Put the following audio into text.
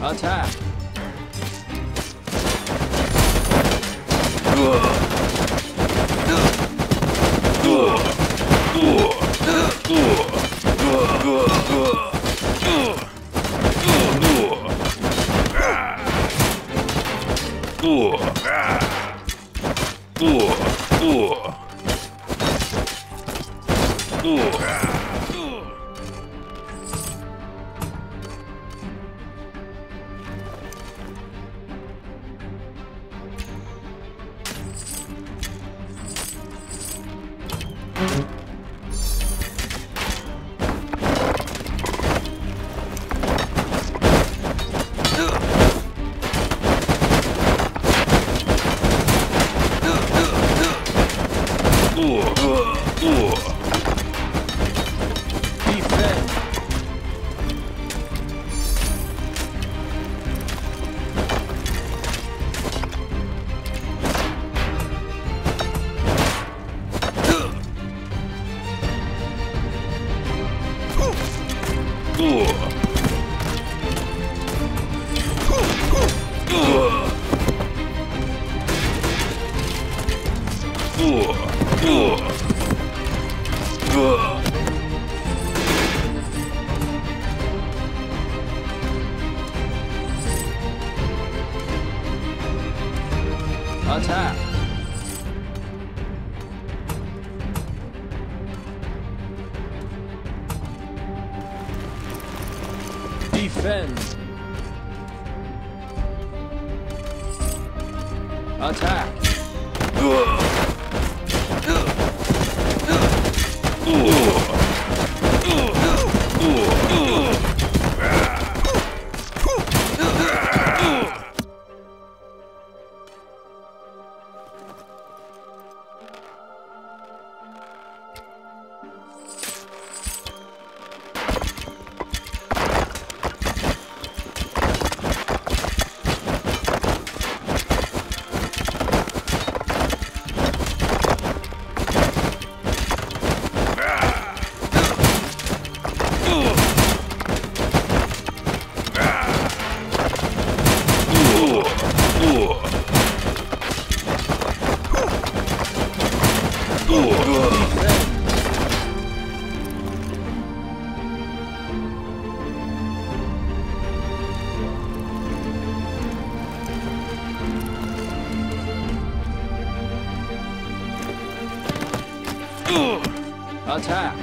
Attack! Attack! Defend! Attack! Attack!